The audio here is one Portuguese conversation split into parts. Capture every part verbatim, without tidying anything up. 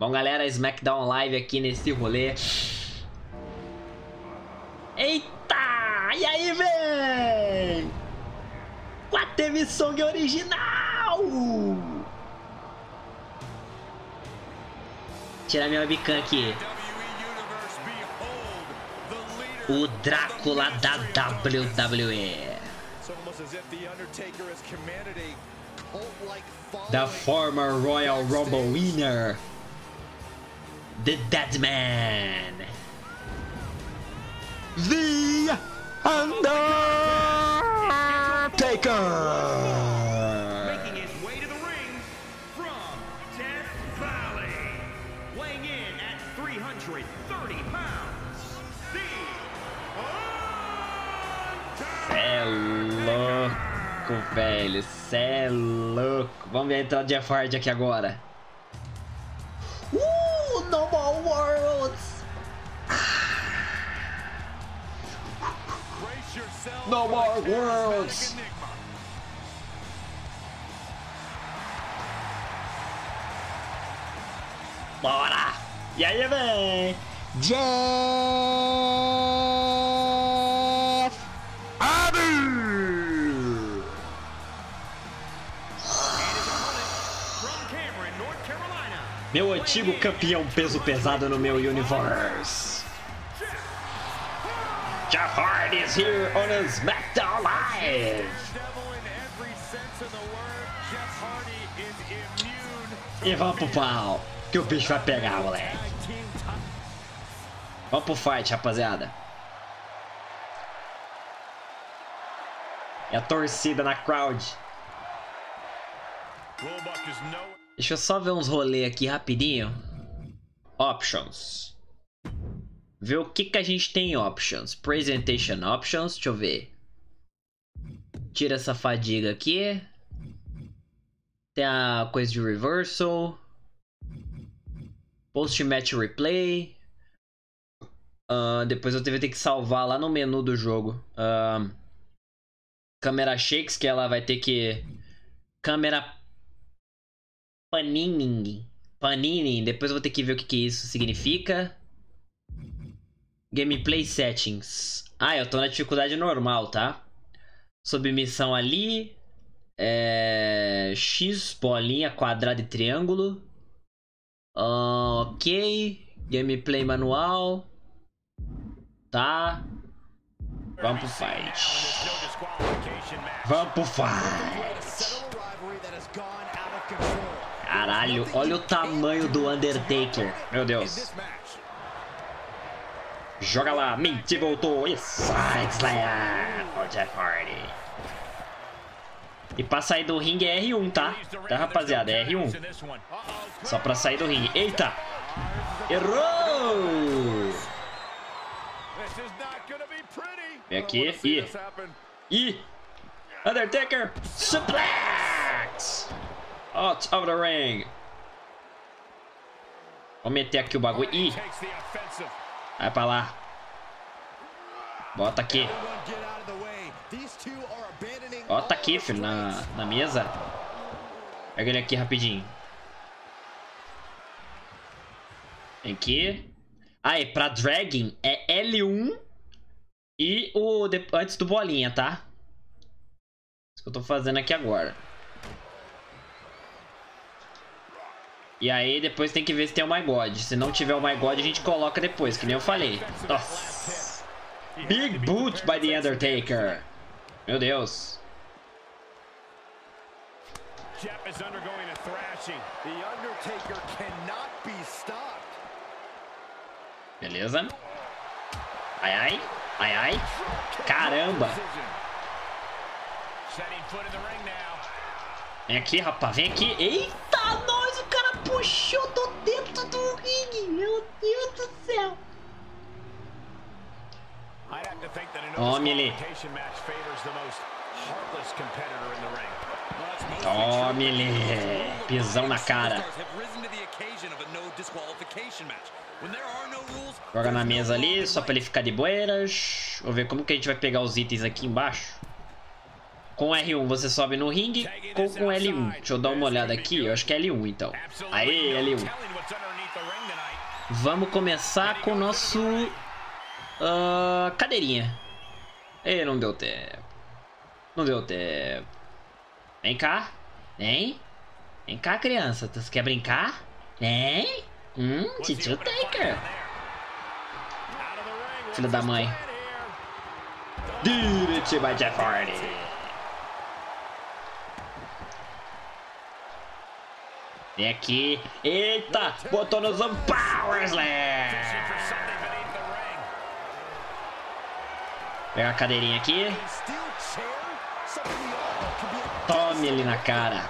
Bom, galera, SmackDown Live aqui nesse rolê. Eita! E aí, véi? Com a T V Song original! Tirar minha webcam aqui. O Drácula da W W E. The former Royal Rumble winner, The Deadman, The Undertaker, making his way to the ring from Death Valley, weighing in at three hundred thirty pounds, The Undertaker. É louco, velho, cê é louco. Vamos ver então o Jeff Hardy aqui agora. No more worlds. Bora! E aí, vem Jeff Hardy. Meu antigo campeão peso pesado no meu universo. Jeff Hardy is here on a SmackDown Live. E vamos pro pau, que o bicho vai pegar, moleque. Vamos pro fight, rapaziada. É a torcida na crowd. Deixa eu só ver uns rolê aqui rapidinho. Options. Ver o que que a gente tem em options. Presentation options, deixa eu ver. Tira essa fadiga aqui. Tem a coisa de reversal. Post-match replay. Uh, depois eu vou ter que salvar lá no menu do jogo. Uh, câmera shakes, que ela vai ter que... Câmera... Panini. Panini. Depois eu vou ter que ver o que que isso significa. Gameplay settings. Ah, eu tô na dificuldade normal, tá? Submissão ali. É... X, bolinha, quadrado e triângulo. Uh, ok. Gameplay manual. Tá. Vamos pro fight. Vamos pro fight. Caralho, olha o tamanho do Undertaker. Meu Deus. Joga lá, mente voltou e side slam o Jeff Hardy. E pra sair do ringue é R um, tá? Tá, rapaziada, é R um. Só pra sair do ringue. Eita! Errou! Vem aqui, e... E... Undertaker, suplex! Out of the ring. Vou meter aqui o bagulho, e... Vai pra lá. Bota aqui. Bota aqui, filho, na, na mesa. Pega ele aqui rapidinho. Vem aqui. Aí, pra dragging é L um e o de, antes do bolinha, tá? Isso que eu tô fazendo aqui agora. E aí depois tem que ver se tem o My God. Se não tiver o My God, a gente coloca depois, que nem eu falei. Nossa. Big boot by the Undertaker. Meu Deus. Beleza. Ai, ai. Ai, ai. Caramba. Vem aqui, rapaz. Vem aqui. Eita, nós, o cara puxou do dentro do ringue. Meu Deus do céu. Tome ele. Tome ele. Pisão na cara. Joga na mesa ali, só pra ele ficar de bueiras. Vou ver como que a gente vai pegar os itens aqui embaixo. Com R um você sobe no ringue, ou com L um. Deixa eu dar uma olhada aqui, eu acho que é L um então. Aê, L um. Vamos começar com o nosso... Uh, cadeirinha. Ei, não deu tempo. Não deu tempo. Vem cá. Vem. Vem cá, criança. Você quer brincar? Vem. Hum, Titio Taker. Filho da mãe. Direito by Jeff Hardy. Vem aqui. Eita! Botou nos um Power Slam. Pega a cadeirinha aqui. Tome ele na cara.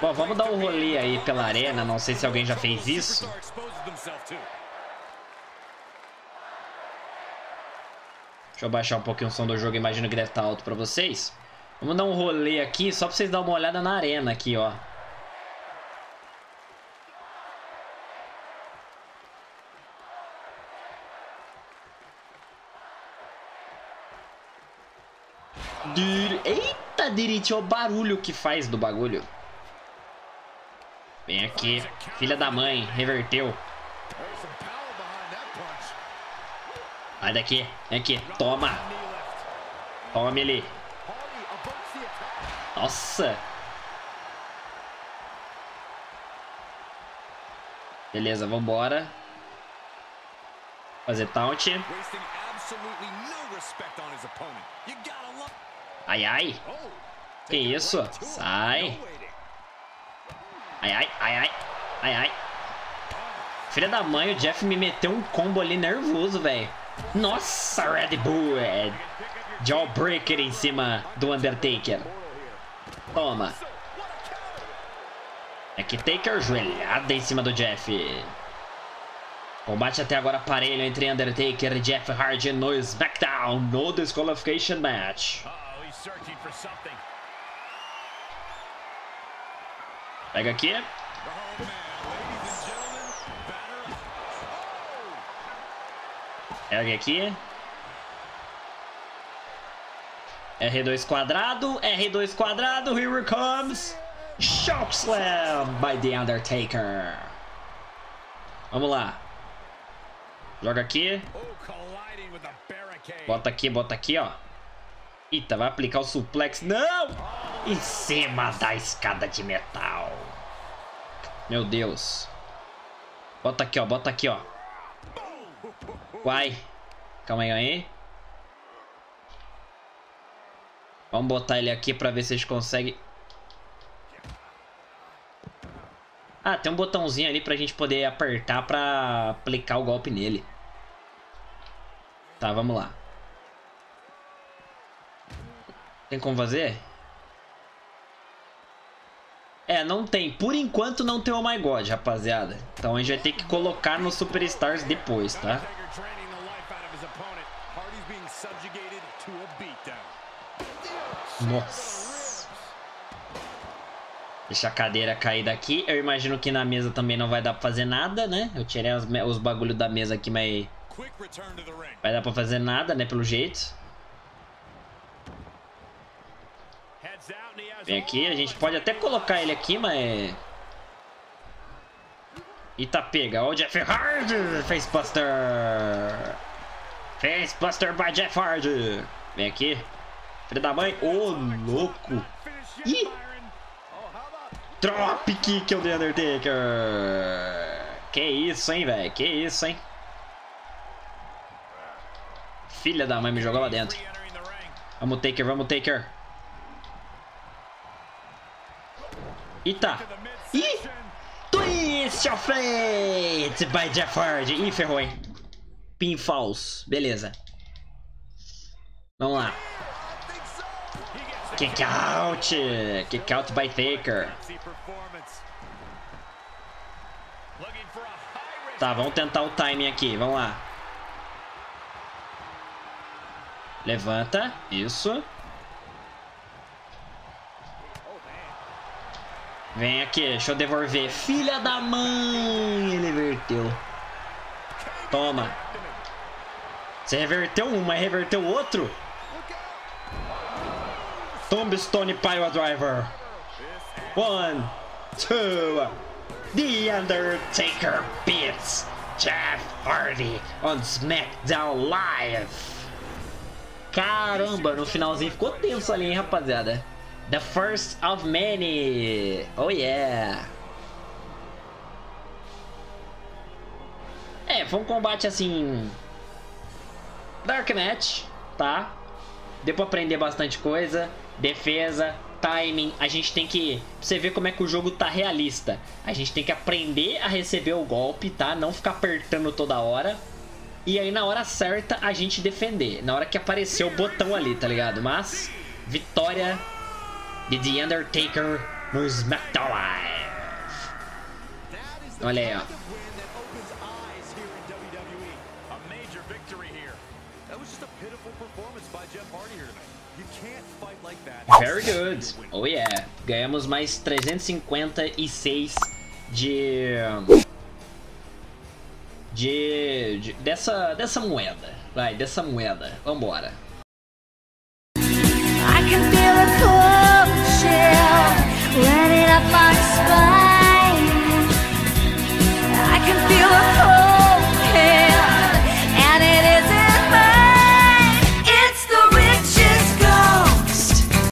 Bom, vamos dar um rolê aí pela arena. Não sei se alguém já fez isso. Deixa eu baixar um pouquinho o som do jogo, imagino que deve estar alto pra vocês. Vamos dar um rolê aqui, só pra vocês darem uma olhada na arena aqui, ó. Eita, direitinho, olha o barulho que faz do bagulho. Vem aqui, filha da mãe, reverteu. Vai daqui, vem aqui, toma. Toma ele. Nossa. Beleza, vambora. Fazer taunt. Ai, ai. Que isso? Sai. Ai, ai, ai, ai. Ai, ai. Filha da mãe, o Jeff me meteu um combo ali nervoso, velho. Nossa, Red Bull, é Jawbreaker em cima do Undertaker. Toma. É que Taker joelhada em cima do Jeff. Combate até agora parelho entre Undertaker e Jeff Hardy no SmackDown, no Disqualification Match. Pega aqui. Ergue aqui. R dois quadrado, R dois quadrado, here it comes. Shock Slam by The Undertaker. Vamos lá. Joga aqui. Bota aqui, bota aqui, ó. Eita, vai aplicar o suplex. Não! Em cima da escada de metal. Meu Deus. Bota aqui, ó, bota aqui, ó. Uai. Calma aí, aí. Vamos botar ele aqui pra ver se a gente consegue. Ah, tem um botãozinho ali pra gente poder apertar pra aplicar o golpe nele. Tá, vamos lá. Tem como fazer? É, não tem. Por enquanto não tem o Oh My God, rapaziada. Então a gente vai ter que colocar no Superstars depois, tá? Nossa. Deixa a cadeira cair daqui. Eu imagino que na mesa também não vai dar pra fazer nada, né? Eu tirei os, os bagulhos da mesa aqui, mas... vai dar pra fazer nada, né? Pelo jeito. Vem aqui, a gente pode até colocar ele aqui, mas... eita, pega. Olha o Jeff Hardy. Facebuster. Facebuster by Jeff Hardy. Vem aqui. Filho da mãe. Ô, oh, louco. Ih. Drop kick do Undertaker. Que isso, hein, velho. Que isso, hein. Filha da mãe me jogou lá dentro. Vamos, Taker. Vamos, Taker. Eita! Ih! Twist of Fate by Jeff Hardy. Ih, ferrou, hein? Pinfalls. Beleza. Vamos lá. Kick out! Kick out by Taker. Tá, vamos tentar o timing aqui. Vamos lá. Levanta. Isso. Vem aqui, deixa eu devolver. Filha da mãe! Ele reverteu. Toma. Você reverteu um, mas reverteu o outro? Tombstone Piledriver. One, two, The Undertaker beats Jeff Hardy on SmackDown Live. Caramba, no finalzinho ficou tenso ali, hein, rapaziada. The first of many. Oh yeah. É, foi um combate assim... Dark Match, tá? Deu pra aprender bastante coisa. Defesa, timing. A gente tem que... Pra você ver como é que o jogo tá realista. A gente tem que aprender a receber o golpe, tá? Não ficar apertando toda hora. E aí na hora certa a gente defender. Na hora que apareceu o botão ali, tá ligado? Mas, vitória de The Undertaker no SmackDown Live. Olha aí, ó. Very good. Oh yeah. Ganhamos mais trezentos e cinquenta e seis de... De... de dessa, dessa moeda. Vai, dessa moeda. Vambora. I can feel a cold chill, let it up my spine.